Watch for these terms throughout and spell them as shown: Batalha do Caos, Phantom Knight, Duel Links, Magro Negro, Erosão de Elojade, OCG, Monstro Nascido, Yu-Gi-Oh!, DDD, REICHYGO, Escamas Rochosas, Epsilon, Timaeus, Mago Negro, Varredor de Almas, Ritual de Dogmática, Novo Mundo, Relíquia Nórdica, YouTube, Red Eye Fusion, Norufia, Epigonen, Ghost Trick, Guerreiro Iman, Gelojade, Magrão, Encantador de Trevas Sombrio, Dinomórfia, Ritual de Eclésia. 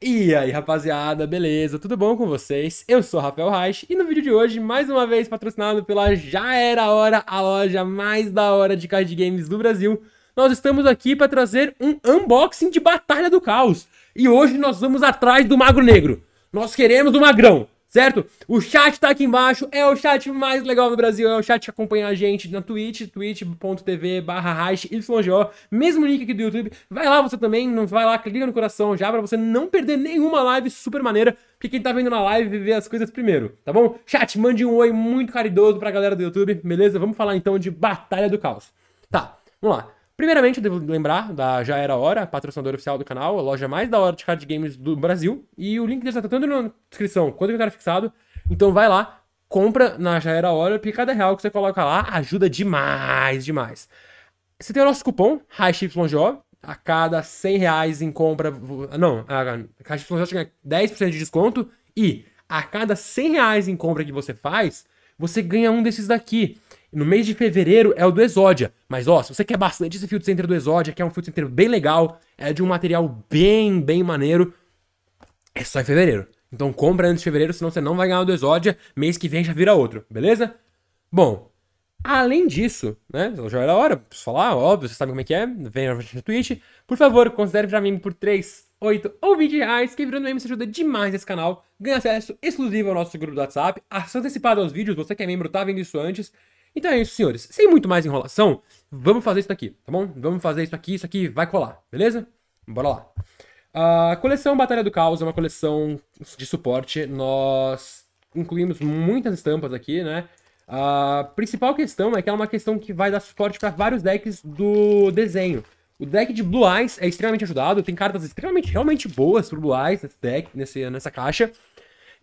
E aí, rapaziada, beleza? Tudo bom com vocês? Eu sou Rafael Reich e no vídeo de hoje, mais uma vez patrocinado pela Já Era Hora, a loja mais da hora de card games do Brasil, nós estamos aqui para trazer um unboxing de Batalha do Caos. E hoje nós vamos atrás do Magro Negro. Nós queremos o Magrão, certo? O chat tá aqui embaixo, é o chat mais legal do Brasil, é o chat que acompanha a gente na Twitch, twitch.tv/REICHYGO, mesmo link aqui do YouTube. Vai lá você também, vai lá, clica no coração já pra você não perder nenhuma live super maneira, porque quem tá vendo na live vê as coisas primeiro, tá bom? Chat, mande um oi muito caridoso pra galera do YouTube, beleza? Vamos falar então de Batalha do Caos. Tá, vamos lá. Primeiramente, eu devo lembrar da Já Era Hora, patrocinadora oficial do canal, a loja mais da hora de card games do Brasil. E o link deles tá tanto na descrição quanto no comentário fixado. Então vai lá, compra na Já Era Hora, porque cada real que você coloca lá ajuda demais, demais. Você tem o nosso cupom, REICHYGO, a cada 100 reais em compra... Não, a REICHYGO ganha 10% de desconto e a cada 100 reais em compra que você faz, você ganha um desses daqui. No mês de fevereiro é o do Exódia, mas ó, se você quer bastante esse Field Center do Exódia, que é um Field Center bem legal, é de um material bem maneiro, é só em fevereiro. Então compra antes de fevereiro, senão você não vai ganhar o do Exódia, mês que vem já vira outro, beleza? Bom, além disso, né, já era hora, preciso falar, óbvio, você sabe como é que é, vem na Twitch, por favor, considere virar meme por 3, 8 ou 20 reais, que virando meme você ajuda demais esse canal, ganha acesso exclusivo ao nosso grupo do WhatsApp, acesso antecipado aos vídeos, você que é membro tá vendo isso antes. Então é isso, senhores. Sem muito mais enrolação, vamos fazer isso daqui, tá bom? Vamos fazer isso aqui vai colar, beleza? Bora lá. A coleção Batalha do Caos é uma coleção de suporte. Nós incluímos muitas estampas aqui, né? A principal questão é que é uma questão que vai dar suporte para vários decks do desenho. O deck de Blue Eyes é extremamente ajudado, tem cartas extremamente, realmente boas pro Blue Eyes nesse deck, nessa caixa.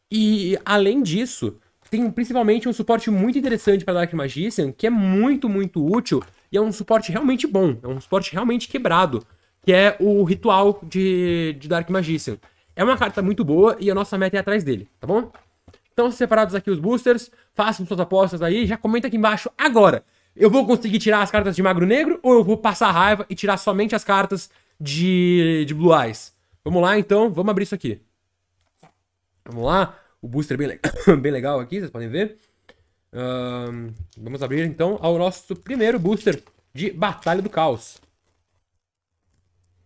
E, além disso... tem principalmente um suporte muito interessante para Dark Magician, que é muito útil, e é um suporte realmente bom, é um suporte realmente quebrado, que é o Ritual de Dark Magician. É uma carta muito boa e a nossa meta é atrás dele, tá bom? Então, separados aqui os boosters, façam suas apostas aí, já comenta aqui embaixo agora. Eu vou conseguir tirar as cartas de Magro Negro ou eu vou passar raiva e tirar somente as cartas de Blue Eyes? Vamos lá, então, vamos abrir isso aqui. Vamos lá. O booster é bem legal aqui, vocês podem ver. Vamos abrir então ao nosso primeiro booster de Batalha do Caos.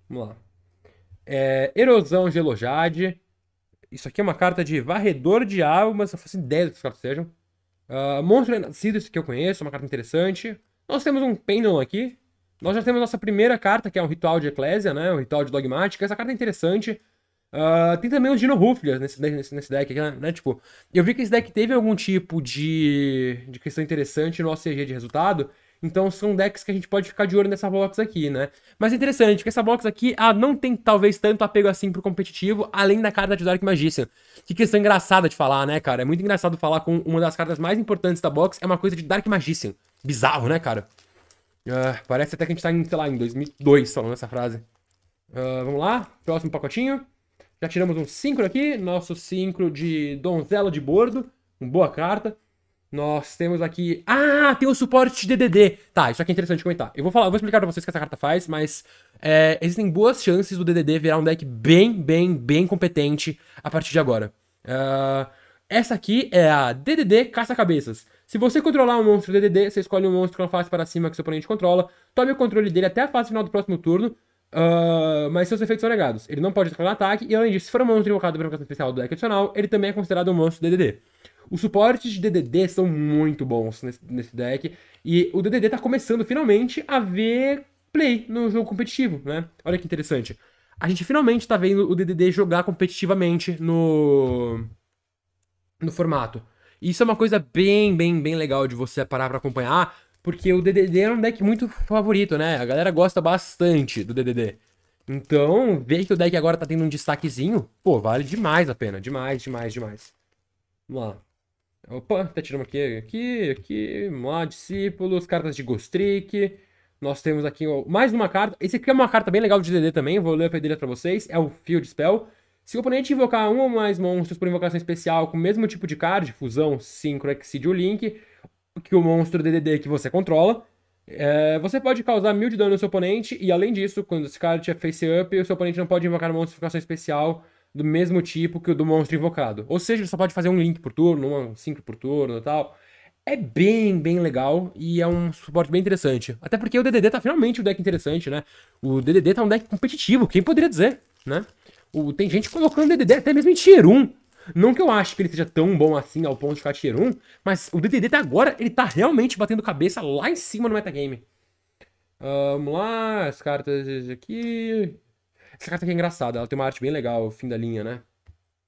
Vamos lá. Erosão de Elojade. Isso aqui é uma carta de Varredor de Almas, eu faço ideia do que as cartas sejam. Monstro Nascido, isso aqui eu conheço, é uma carta interessante. Nós temos um Phantom aqui. Nós já temos nossa primeira carta, que é um Ritual de Eclésia, né? Um Ritual de Dogmática. Essa carta é interessante. Tem também os Dinomórfia nesse deck aqui, né? Tipo, eu vi que esse deck teve algum tipo de questão interessante no OCG de resultado. Então são decks que a gente pode ficar de olho nessa box aqui, né? Mas é interessante, porque essa box aqui ela não tem talvez tanto apego assim pro competitivo, além da carta de Dark Magician. Que questão engraçada de falar, né, cara? É muito engraçado falar com uma das cartas mais importantes da box, é uma coisa de Dark Magician. Bizarro, né, cara? Parece até que a gente tá em, sei lá, em 2002 falando essa frase. Vamos lá, próximo pacotinho. Já tiramos um 5 aqui, nosso 5 de Donzela de Bordo, uma boa carta. Nós temos aqui... Ah, tem o suporte de DDD. Tá, isso aqui é interessante comentar. Eu vou explicar pra vocês o que essa carta faz, mas existem boas chances do DDD virar um deck bem competente a partir de agora. Essa aqui é a DDD caça-cabeças. Se você controlar um monstro DDD, você escolhe um monstro com a face para cima que seu oponente controla, tome o controle dele até a fase final do próximo turno, mas seus efeitos são negados. Ele não pode entrar no ataque, e além disso, se for um monstro invocado pela invocação especial do deck adicional, ele também é considerado um monstro DDD. Os suportes de DDD são muito bons nesse deck, e o DDD tá começando finalmente a ver play no jogo competitivo, né? Olha que interessante. A gente finalmente tá vendo o DDD jogar competitivamente no formato. E isso é uma coisa bem legal de você parar pra acompanhar, porque o DDD é um deck muito favorito, né? A galera gosta bastante do DDD. Então, ver que o deck agora tá tendo um destaquezinho, pô, vale demais a pena. Demais. Vamos lá. Opa, tá tirando aqui. Vamos lá, discípulos, cartas de Ghost Trick. Nós temos aqui mais uma carta. Esse aqui é uma carta bem legal de DDD também, vou ler a pedreira pra vocês. É o Field Spell. Se o oponente invocar um ou mais monstros por invocação especial com o mesmo tipo de card, fusão, sincro, exídio ou link... que o monstro DDD que você controla, você pode causar 1000 de dano no seu oponente, e além disso, quando esse card é face up, o seu oponente não pode invocar uma modificação especial do mesmo tipo que o do monstro invocado. Ou seja, ele só pode fazer um link por turno, um 5 por turno e tal. É bem legal e é um suporte bem interessante. Até porque o DDD tá finalmente um deck interessante, né? O DDD tá um deck competitivo, quem poderia dizer, né? Tem gente colocando DDD até mesmo em Tier 1. Não que eu ache que ele seja tão bom assim ao ponto de ficar Tier 1, mas o DDD até agora, ele tá realmente batendo cabeça lá em cima no metagame. Vamos lá, as cartas aqui... Essa carta aqui é engraçada, ela tem uma arte bem legal, fim da linha, né?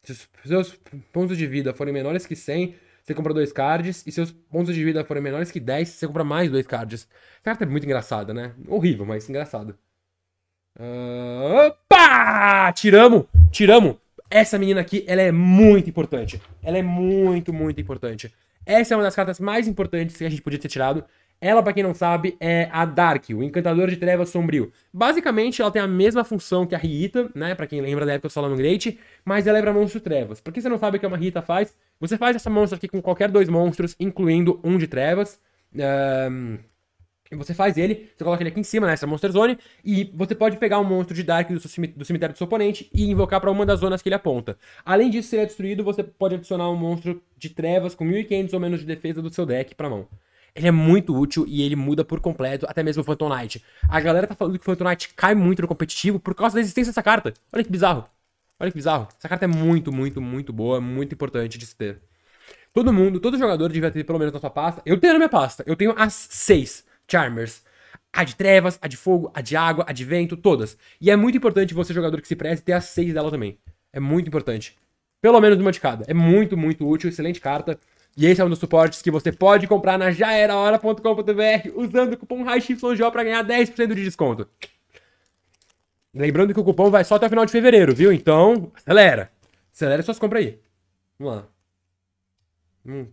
Se os seus pontos de vida forem menores que 100, você compra 2 cards. E se seus pontos de vida forem menores que 10, você compra mais 2 cards. Essa carta é muito engraçada, né? Horrível, mas engraçada. Opa! Tiramos! Essa menina aqui, ela é muito importante. Ela é muito importante. Essa é uma das cartas mais importantes que a gente podia ter tirado. Ela, pra quem não sabe, é a Dark, o Encantador de Trevas Sombrio. Basicamente, ela tem a mesma função que a Rita, né? Pra quem lembra da época do Solomon Great, mas ela é pra Monstro Trevas. Pra quem você não sabe o que uma Rita faz, você faz essa monstra aqui com qualquer 2 monstros, incluindo um de Trevas. Você faz ele, você coloca ele aqui em cima, nessa Monster Zone, e você pode pegar um monstro de Dark do cemitério do seu oponente e invocar para uma das zonas que ele aponta. Além disso, se ele é destruído, você pode adicionar um monstro de Trevas com 1500 ou menos de defesa do seu deck pra mão. Ele é muito útil e ele muda por completo, até mesmo o Phantom Knight. A galera tá falando que o Phantom Knight cai muito no competitivo por causa da existência dessa carta. Olha que bizarro. Olha que bizarro. Essa carta é muito boa, muito importante de se ter. Todo mundo, todo jogador devia ter pelo menos na sua pasta. Eu tenho na minha pasta. Eu tenho as 6 Charmers. A de trevas, a de fogo, a de água, a de vento, todas. E é muito importante você, jogador que se preze, ter as 6 dela também. É muito importante. Pelo menos uma de cada. É muito útil, excelente carta. E esse é um dos suportes que você pode comprar na jaerahora.com.br usando o cupom REICHYGO para ganhar 10% de desconto. Lembrando que o cupom vai só até o final de fevereiro, viu? Então, acelera. Acelera suas compras aí. Vamos lá.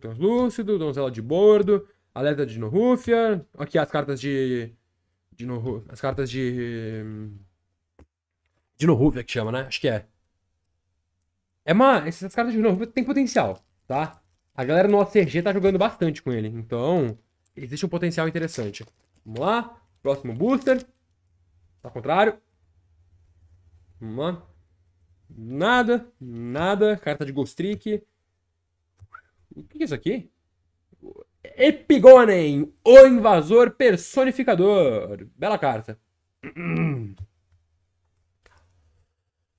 Translúcido, donzela de bordo, alerta de Norufia. Aqui as cartas de... As cartas de... Dinomórfia que chama, né? Acho que é. Essas cartas de Dinomórfia tem potencial, tá? A galera no OCG tá jogando bastante com ele, então existe um potencial interessante. Vamos lá, próximo booster. Ao contrário. Vamos lá. Nada. Carta de Ghost Trick. O que é isso aqui? Epigonen, o invasor personificador. Bela carta.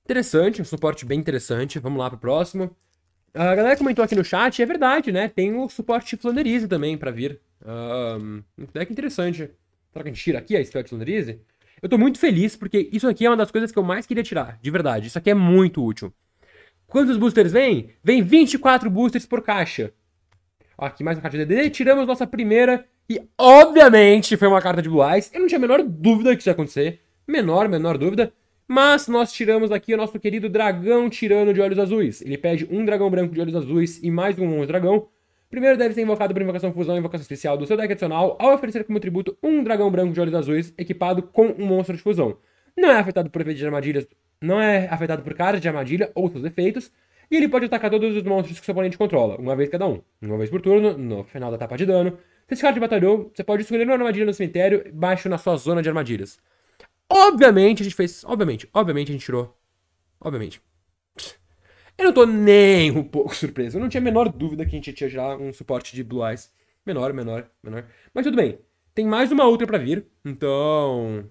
Interessante, um suporte bem interessante. Vamos lá pro próximo. A galera comentou aqui no chat, é verdade, né? Tem o suporte Flanderize também pra vir. Um deck interessante. Será que a gente tira aqui a Spell Flanderize? Eu tô muito feliz porque isso aqui é uma das coisas que eu mais queria tirar, de verdade. Isso aqui é muito útil. Quantos boosters vem? Vem 24 boosters por caixa. Ó, aqui mais uma carta de DDD. Tiramos nossa primeira e, obviamente, foi uma carta de Blue Eyes. Eu não tinha a menor dúvida que isso ia acontecer. Menor dúvida. Mas nós tiramos aqui o nosso querido Dragão Tirano de Olhos Azuis. Ele pede um Dragão Branco de Olhos Azuis e mais um Monstro Dragão. Primeiro deve ser invocado por invocação fusão e invocação especial do seu deck adicional, ao oferecer como tributo um Dragão Branco de Olhos Azuis equipado com um Monstro de Fusão. Não é afetado por efeitos de armadilhas, não é afetado por cartas de armadilha ou seus efeitos, e ele pode atacar todos os monstros que seu oponente controla, uma vez cada um. Uma vez por turno, no final da etapa de dano. Se esse card batalhou, você pode escolher uma armadilha no cemitério, baixo na sua zona de armadilhas. Obviamente a gente fez... Obviamente a gente tirou. Eu não tô nem um pouco surpreso. Eu não tinha a menor dúvida que a gente tinha já um suporte de Blue Eyes. Menor. Mas tudo bem. Tem mais uma outra pra vir. Então...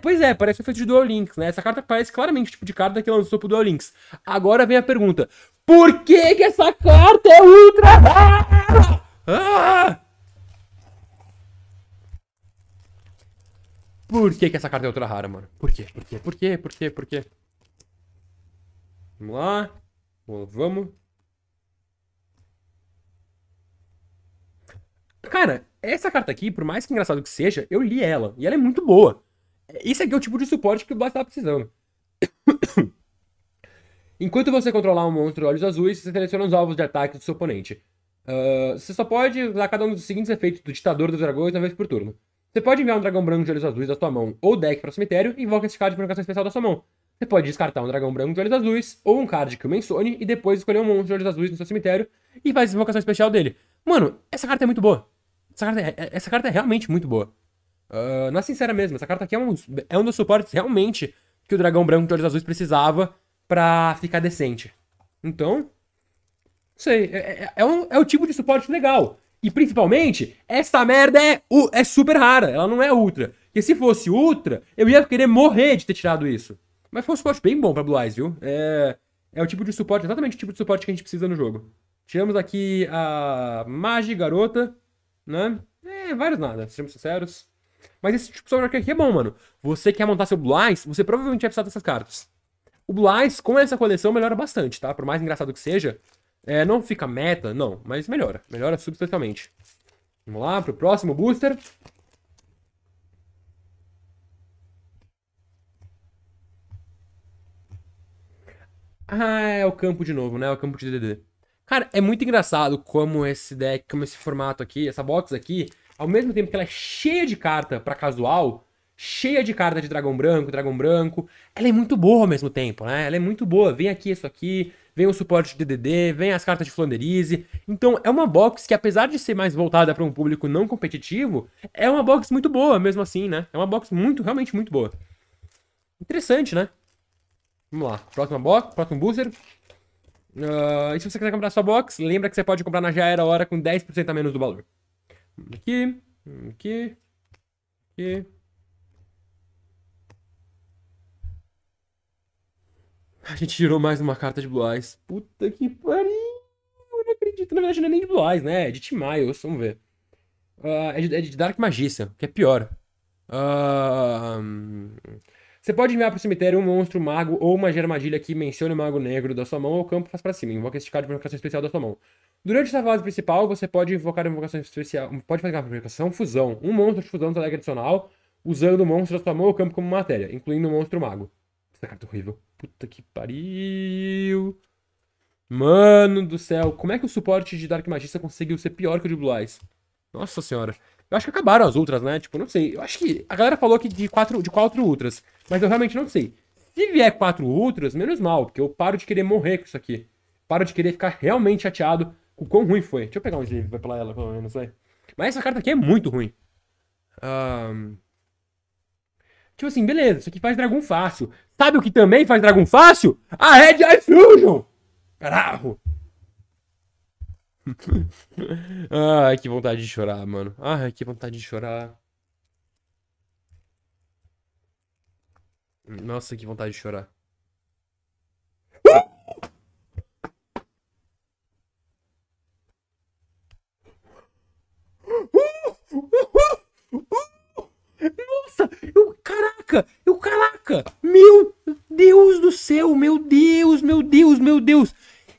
pois é. Parece um feito de Duel Links, né? Essa carta parece claramente o tipo de carta que lançou pro Duel Links. Agora vem a pergunta. Por que que essa carta é ultra rara? Por que que essa carta é ultra rara, mano? Por quê? Vamos lá. Vamos. Cara, essa carta aqui, por mais que engraçado que seja, eu li ela. E ela é muito boa. Esse aqui é o tipo de suporte que o Blue Eyes tá precisando. Enquanto você controlar um monstro de olhos azuis, você seleciona os alvos de ataque do seu oponente. Você só pode usar cada um dos seguintes efeitos do ditador dos dragões uma vez por turno. Você pode enviar um dragão branco de olhos azuis da sua mão ou deck para o cemitério e invoca esse card de invocação especial da sua mão. Você pode descartar um dragão branco de olhos azuis ou um card que o mencione e depois escolher um monstro de olhos azuis no seu cemitério e faz a invocação especial dele. Mano, essa carta é muito boa. Essa carta é realmente muito boa. Na sincera mesmo, essa carta aqui é um dos suportes realmente que o dragão branco de olhos azuis precisava pra ficar decente. Então, não sei, é o tipo de suporte legal. E principalmente, essa merda é super rara, ela não é ultra. Porque se fosse ultra, eu ia querer morrer de ter tirado isso. Mas foi um suporte bem bom pra Blue Eyes, viu? É o tipo de suporte, exatamente o tipo de suporte que a gente precisa no jogo. Tiramos aqui a Magi, Garota, né? Vários nada, sejamos sinceros. Mas esse tipo de software aqui é bom, mano. Você quer montar seu Blue Eyes, você provavelmente vai precisar dessas cartas. O Blue Eyes, com essa coleção, melhora bastante, tá? Por mais engraçado que seja, não fica meta, não. Mas melhora, melhora substancialmente. Vamos lá pro próximo booster. Ah, é o campo de novo, né? É o campo de DDD. Cara, é muito engraçado como esse deck, como esse formato aqui, essa box aqui, ao mesmo tempo que ela é cheia de carta pra casual, cheia de carta de dragão branco, ela é muito boa ao mesmo tempo, né? Ela é muito boa. Vem aqui isso aqui, vem o suporte de DDD, vem as cartas de Flanderize. Então, é uma box que, apesar de ser mais voltada pra um público não competitivo, é uma box muito boa mesmo assim, né? É uma box realmente muito boa. Interessante, né? Vamos lá, próxima box, próximo booster. E se você quiser comprar sua box, lembra que você pode comprar na Já Era Hora com 10% a menos do valor. Aqui. A gente tirou mais uma carta de Blue Eyes. Puta que pariu. Eu não acredito. Na verdade, não é nem de Blue Eyes, né? É de Timaeus, vamos ver. É de Dark Magician, que é pior. Você pode enviar para o cemitério um monstro, um mago ou uma armadilha que mencione o Mago Negro da sua mão ou campo faz para cima. Invoca este card de invocação especial da sua mão. Durante essa fase principal, você pode invocar uma invocação especial. Pode fazer uma invocação fusão. Um monstro de fusão da deck adicional, usando o monstro da sua mão ou campo como matéria, incluindo o monstro mago. Essa carta é horrível. Puta que pariu. Mano do céu. Como é que o suporte de Dark Magista conseguiu ser pior que o de Blue Eyes? Nossa senhora. Eu acho que acabaram as ultras, né? Tipo, não sei. Eu acho que a galera falou que de quatro ultras. Mas eu realmente não sei. Se vier 4 ultras, menos mal. Porque eu paro de querer morrer com isso aqui. Paro de querer ficar realmente chateado com o quão ruim foi. Deixa eu pegar um sleeve pra pular ela, pelo menos, vai. Mas essa carta aqui é muito ruim. Tipo assim, beleza. Isso aqui faz dragão fácil. Sabe o que também faz dragão fácil? A Red Eye Fusion! Caralho! Ai, que vontade de chorar, mano. Ai, que vontade de chorar. Nossa, que vontade de chorar. Nossa, caraca, meu Deus do céu, meu Deus.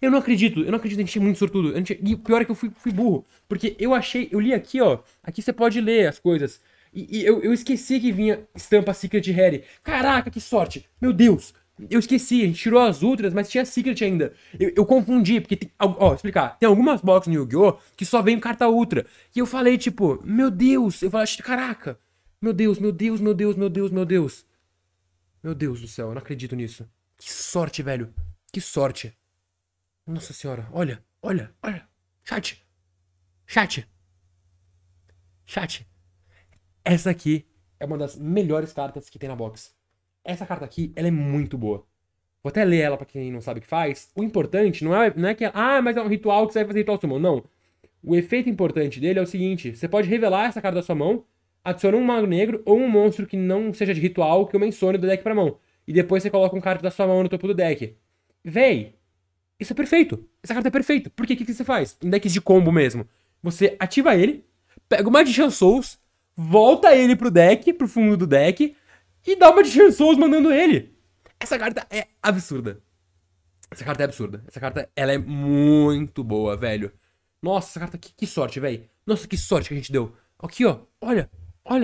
Eu não acredito, a gente é muito sortudo. E o pior é que eu fui burro. Porque eu li aqui, ó. Aqui você pode ler as coisas. E eu esqueci que vinha estampa Secret Harry. Caraca, que sorte. Meu Deus. Eu esqueci, a gente tirou as outras, mas tinha Secret ainda. Eu confundi, porque tem... Ó, explicar. Tem algumas boxes no Yu-Gi-Oh! Que só vem carta Ultra. E eu falei, tipo, meu Deus. Eu falei, caraca. Meu Deus. Meu Deus do céu, eu não acredito nisso. Que sorte, velho. Que sorte. Nossa senhora, olha. Chat. Essa aqui é uma das melhores cartas que tem na box. Essa carta aqui, ela é muito boa. Vou até ler ela pra quem não sabe o que faz. O importante não é que... Ah, mas é um ritual que você vai fazer ritual summon. Não. O efeito importante dele é o seguinte. Você pode revelar essa carta da sua mão, adiciona um mago negro ou um monstro que não seja de ritual que eu mencione do deck pra mão. E depois você coloca um card da sua mão no topo do deck. Véi. Isso é perfeito. Essa carta é perfeita. Porque o que você faz? Em decks de combo mesmo. Você ativa ele, pega uma Magician Souls, volta ele pro deck, pro fundo do deck, e dá uma Magician Souls mandando ele. Essa carta é absurda. Essa carta, ela é muito boa, velho. Nossa, essa carta, que sorte, velho. Nossa, que sorte que a gente deu. Aqui, ó. Olha,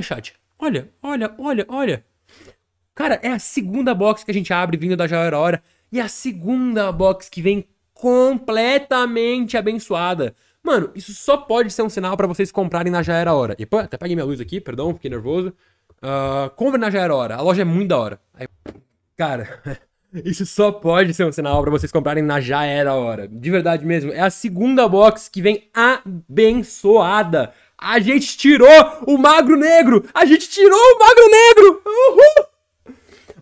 chat. Olha. Cara, é a segunda box que a gente abre vindo da Já Era Hora. E a segunda box que vem completamente abençoada. Mano, isso só pode ser um sinal pra vocês comprarem na Já Era Hora. E pô, até peguei minha luz aqui, perdão, fiquei nervoso. Compre na Já Era Hora, a loja é muito da hora. Aí, cara, isso só pode ser um sinal pra vocês comprarem na Já Era Hora. De verdade mesmo, é a segunda box que vem abençoada. A gente tirou o Magro Negro! Uhul!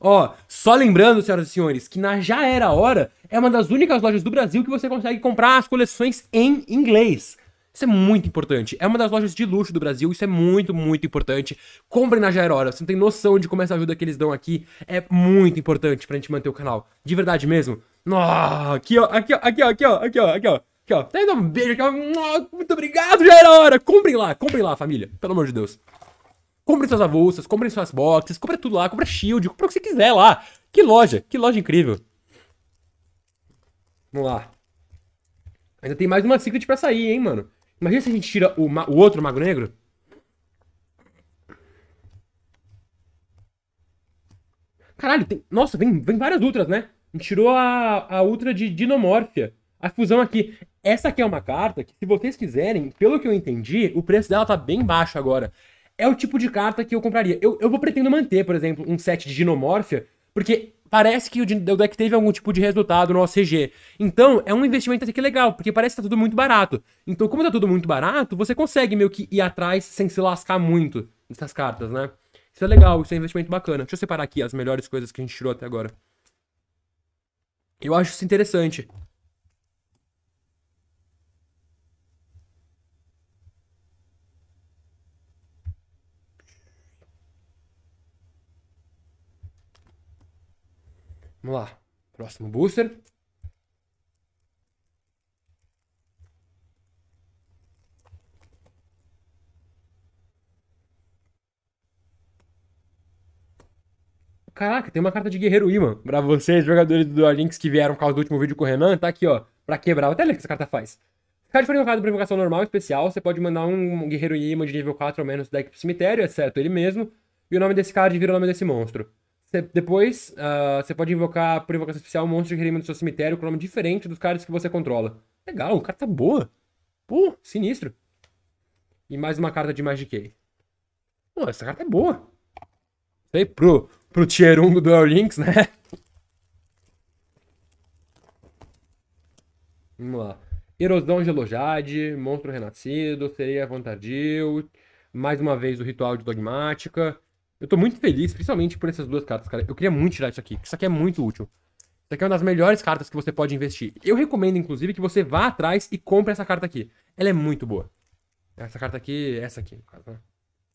Ó, só lembrando, senhoras e senhores, que na Já Era Hora é uma das únicas lojas do Brasil que você consegue comprar as coleções em inglês. Isso é muito importante. É uma das lojas de luxo do Brasil. Isso é muito, muito importante. Comprem na Já Era Hora. Você não tem noção de como essa ajuda que eles dão aqui é muito importante pra gente manter o canal. De verdade mesmo. Aqui, ó. Aqui, ó. Aqui, ó. Aqui, ó. Aqui, ó. Aqui, ó. Aqui, ó. Tá, um beijo aqui, ó. Muito obrigado, Já Era Hora. Comprem lá, família. Pelo amor de Deus. Comprem suas avulsas, comprem suas boxes, compra tudo lá, compra shield, compra o que você quiser lá. Que loja incrível. Vamos lá. Ainda tem mais uma secret pra sair, hein, mano. Imagina se a gente tira o outro Mago Negro. Caralho, tem... Nossa, vem várias ultras, né? A gente tirou a ultra de Dinomórfia. A fusão aqui. Essa aqui é uma carta que, se vocês quiserem, pelo que eu entendi, o preço dela tá bem baixo agora. É o tipo de carta que eu compraria. Eu pretendo manter, por exemplo, um set de Dinomórfia, porque... Parece que o deck teve algum tipo de resultado no OCG. Então, é um investimento até que legal, porque parece que tá tudo muito barato. Então, como tá tudo muito barato, você consegue meio que ir atrás sem se lascar muito nessas cartas, né? Isso é legal, isso é um investimento bacana. Deixa eu separar aqui as melhores coisas que a gente tirou até agora. Eu acho isso interessante. Vamos lá, próximo booster. Caraca, tem uma carta de Guerreiro Iman. Pra vocês, jogadores do Duel Links que vieram por causa do último vídeo com o Renan, tá aqui, ó. Pra quebrar, vou até ler o que essa carta faz. Se a carta for invocada por invocação normal especial, você pode mandar um Guerreiro Iman de nível 4 ou menos do deck pro cemitério, exceto ele mesmo. E o nome desse card vira o nome desse monstro. Depois, você pode invocar por invocação especial um monstro de Guerreiro Iman do seu cemitério com nome diferente dos cards que você controla. Legal, carta boa. Pô, sinistro. E mais uma carta de Magic. Pô, essa carta é boa. Sei, pro Tier 1 do Duel Links, né? Vamos lá. Erosão de Elojade, Monstro Nascido, seria Vantardio. Mais uma vez o Ritual de Dogmática. Eu tô muito feliz, principalmente por essas duas cartas, cara. Eu queria muito tirar isso aqui, porque isso aqui é muito útil. Isso aqui é uma das melhores cartas que você pode investir. Eu recomendo, inclusive, que você vá atrás e compre essa carta aqui. Ela é muito boa. Essa carta aqui, essa aqui, no caso, né?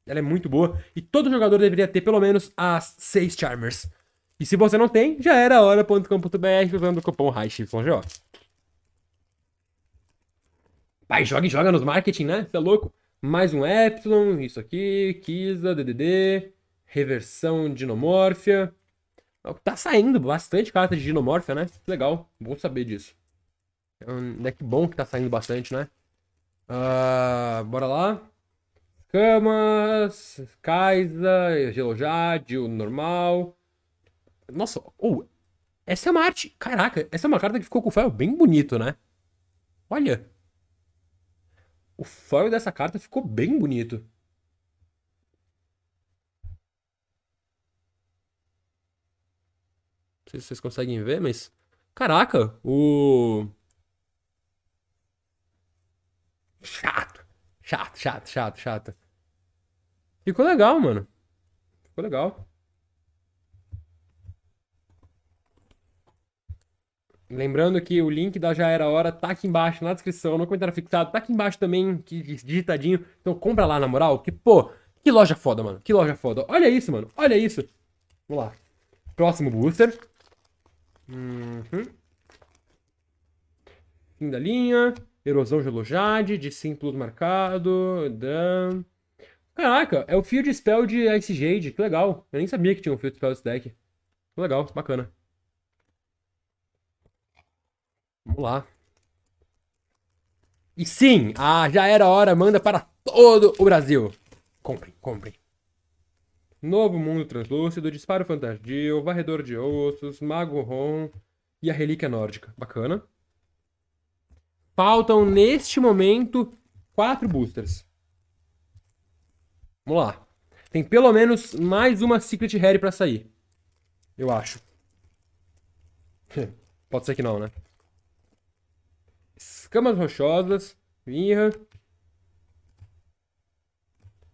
Ela é muito boa e todo jogador deveria ter pelo menos as 6 Charmers. E se você não tem, já era hora.com.br usando o cupom REICHYGO. Pai, joga e joga nos marketing, né? Você é louco? Mais um Epsilon, isso aqui, Kisa, DDD... Reversão de Dinomórfia. Tá saindo bastante carta de Dinomórfia, né? Legal. Bom saber disso. É um deck bom que tá saindo bastante, né? Bora lá. Camas. Kaisa. Gelojade. O normal. Nossa. Essa é uma arte. Caraca. Essa é uma carta que ficou com o foil bem bonito, né? Olha. O foil dessa carta ficou bem bonito. Não sei se vocês conseguem ver, mas... Caraca, o... Chato. Chato, chato, chato, chato. Ficou legal, mano. Ficou legal. Lembrando que o link da Já Era Hora tá aqui embaixo na descrição, no comentário fixado, tá aqui embaixo também, digitadinho. Então compra lá, na moral, que pô, que loja foda, mano. Que loja foda. Olha isso, mano. Olha isso. Vamos lá. Próximo booster. Fim da linha. Erosão de Elojade, de simples marcado. Caraca, é o Field Spell de Ice Jade. Que legal. Eu nem sabia que tinha um Field Spell desse deck. Legal, bacana. Vamos lá. E sim, já era hora. Manda para todo o Brasil. Comprem, comprem. Novo Mundo Translúcido, Disparo Fantasia, Varredor de Ossos, Mago Ron e a Relíquia Nórdica. Bacana. Faltam, neste momento, 4 boosters. Vamos lá. Tem pelo menos mais uma Secret Rare pra sair. Eu acho. Pode ser que não, né? Escamas Rochosas. Mirra.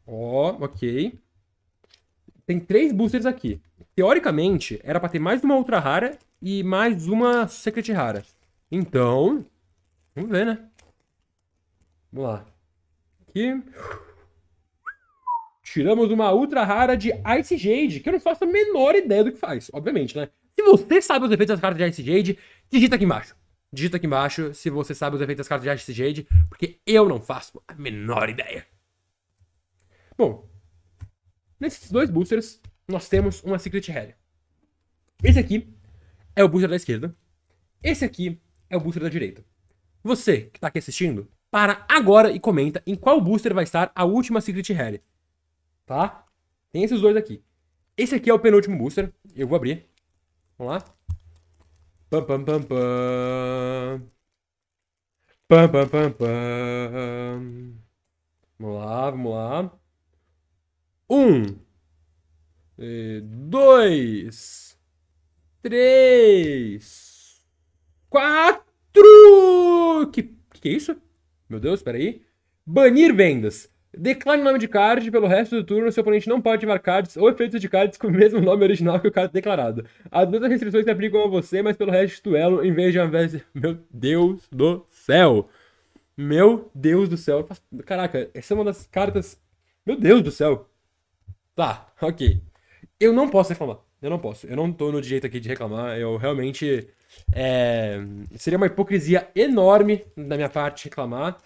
Ó, ok. Tem 3 boosters aqui. Teoricamente, era pra ter mais uma ultra rara e mais uma secret rara. Então, vamos ver, né? Vamos lá. Aqui. Tiramos uma ultra rara de Ice Jade, que eu não faço a menor ideia do que faz, obviamente, né? Se você sabe os efeitos das cartas de Ice Jade, digita aqui embaixo. Digita aqui embaixo se você sabe os efeitos das cartas de Ice Jade, porque eu não faço a menor ideia. Bom, nesses 2 boosters, nós temos uma Secret Rare. Esse aqui é o booster da esquerda. Esse aqui é o booster da direita. Você que tá aqui assistindo, para agora e comenta em qual booster vai estar a última Secret Rare. Tá? Tem esses 2 aqui. Esse aqui é o penúltimo booster. Eu vou abrir. Vamos lá. Pam, pam, pam, pam. Pam, pam, pam, pam. Vamos lá, vamos lá. 1, 2, 3, 4. Que é isso? Meu Deus, peraí. Banir vendas. Declare o nome de card, pelo resto do turno, seu oponente não pode ativar cards ou efeitos de cards com o mesmo nome original que o card declarado. As mesmas restrições se aplicam a você, mas pelo resto do duelo, em vez de Meu Deus do céu! Meu Deus do céu! Caraca, essa é uma das cartas... Meu Deus do céu! Tá, ok. Eu não posso reclamar. Eu não posso. Eu não tô no direito aqui de reclamar. Eu realmente... Seria uma hipocrisia enorme da minha parte reclamar.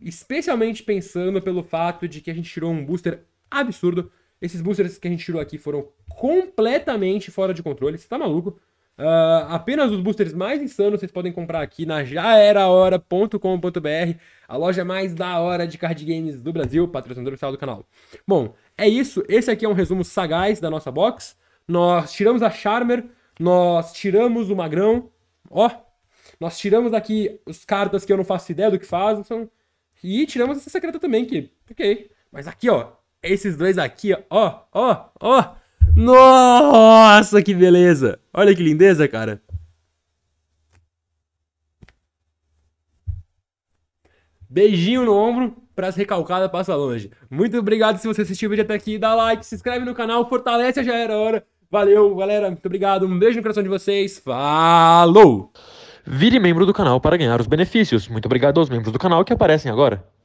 Especialmente pensando pelo fato de que a gente tirou um booster absurdo. Esses boosters que a gente tirou aqui foram completamente fora de controle. Você tá maluco? Apenas os boosters mais insanos vocês podem comprar aqui na jaerahora.com.br, a loja mais da hora de card games do Brasil, patrocinador oficial do canal. Bom, é isso. Esse aqui é um resumo sagaz da nossa box. Nós tiramos a Charmer, nós tiramos o Magrão, ó. Nós tiramos aqui os cartas que eu não faço ideia do que fazem, e tiramos essa secreta também, que... Ok. Mas aqui, ó. Esses 2 aqui, ó. Ó, ó, ó. Nossa, que beleza. Olha que lindeza, cara. Beijinho no ombro. Pras recalcadas, passa longe. Muito obrigado se você assistiu o vídeo até aqui. Dá like, se inscreve no canal, fortalece a Já Era Hora. Valeu, galera. Muito obrigado. Um beijo no coração de vocês. Falou! Vire membro do canal para ganhar os benefícios. Muito obrigado aos membros do canal que aparecem agora.